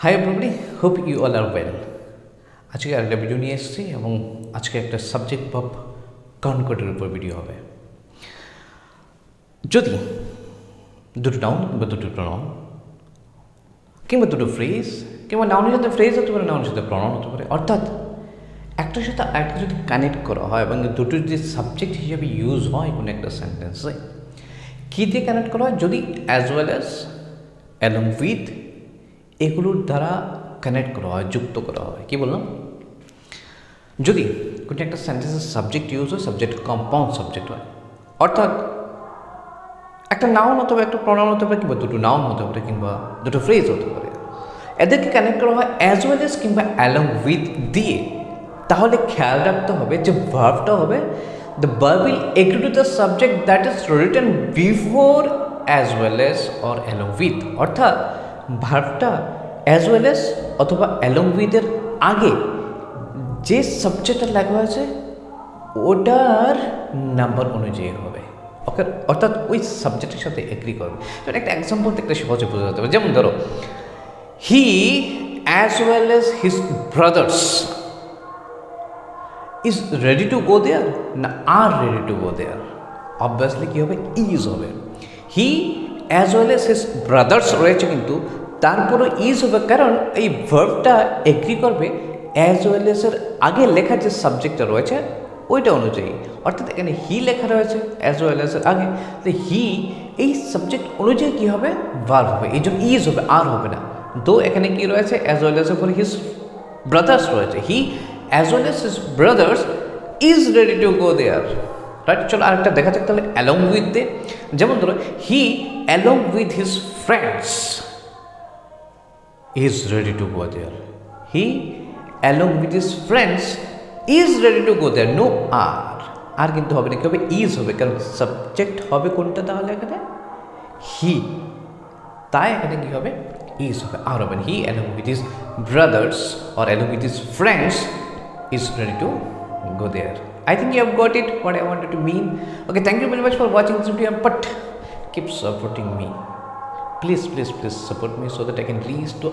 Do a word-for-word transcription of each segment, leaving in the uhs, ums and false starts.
Hi everybody, hope you all are well. আজকে একটা video নিয়ে এসেছি এবং আজকে একটা সাবজেক্ট ভার্ব কনজুগেটের উপর ভিডিও হবে। যদি দুটো নাউন বা দুটো প্রোনাউন কিংবা দুটো ফ্রেজ কিংবা নাউনের সাথে ফ্রেজ হতে পারে, নাউনের সাথে প্রোনাউন হতে পারে, অর্থাৎ একটার সাথে আরেকটা যদি কানেক্ট করা হয় এবং দুটো যদি সাবজেক্ট হিসেবে ইউজ হয় কোনো একটা সেন্টেন্সে, কী দিয়ে কানেক্ট করা হয়, যদি as well as along with এগুলোর দ্বারা কানেক্ট করা হয়, যুক্ত করা হয়। কি বললাম, যদি কোনো একটা সেন্টেন্সের সাবজেক্ট ইউজ হয়, সাবজেক্ট কম্পাউন্ড সাবজেক্ট হয়, অর্থাৎ একটা নাউন অথবা একটা প্রোনাউন হতে পারে কিংবা দুটো নাউন হতে পারে কিংবা দুটো ফ্রেজ হতে পারে, এদেরকে কানেক্ট করা হয় অ্যাজ ওয়েল অ্যাজ কিংবা অ্যালং উইথ দিয়ে। তাহলে খেয়াল রাখতে হবে যে ভার্বটা হবে the verb will agree to the subject that is written before as well as or along with, অর্থাৎ ভার্বটা অ্যাজ ওয়েল অ্যাজ অথবা অ্যালং উইথের আগে যে সাবজেক্টটা লাগা হয়েছে ওটার নাম্বার অনুযায়ী হবে, ওকে, অর্থাৎ ওই সাবজেক্টের সাথে এগ্রি করবে। যেমন একটা এক্সাম্পল থেকে সহজে বোঝা যেতে পারে, যেমন ধরো he as well as his brothers is ready to go there, না আর ready to go there, obviously কী হবে, ইজ হবে। He as well as his brothers রয়েছে কিন্তু তারপরও ইজ হবে, কারণ এই ভার্বটা এগ্রি করবে অ্যাজ ওয়েল অ্যাজের আগে লেখা যে সাবজেক্টটা রয়েছে ওইটা অনুযায়ী, অর্থাৎ এখানে হি লেখা রয়েছে অ্যাজ ওয়েল অ্যাজের আগে, তো হি এই সাবজেক্ট অনুযায়ী কী হবে, ভার্ব হবে, এই জন্য ইজ হবে, আর হবে না। তো এখানে কী রয়েছে, অ্যাজ ওয়েল অ্যাজের পরে হিজ ব্রাদার্স রয়েছে, he as well as his brothers is ready to go there, right. চলো আরেকটা দেখা যাক তাহলে অ্যালং উইথ দে, যেমন ধরো he along with his friends is ready to go there, he along with his friends is ready to go there, no are, are কিন্তু হবে না, কি হবে, ইজ হবে, কারণ সাবজেক্ট হবে কোনটা, তাহলে এখানে হি, তাই এখানে কী হবে, ইজ হবে, আর হবে না। He along with his brothers or along with his friends is ready to go there. I think you have got it, what I wanted to mean. Okay, thank you very much for watching this video, but keep supporting me. Please, please, please support me so that I can reach to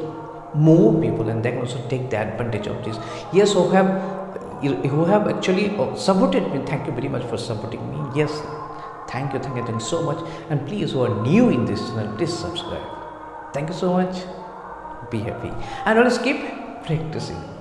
more people and they can also take the advantage of this. Yes, who have, who have actually supported me, thank you very much for supporting me. Yes, thank you, thank you, thank you so much. And please, who are new in this channel, please subscribe. Thank you so much. Be happy. And always keep practicing.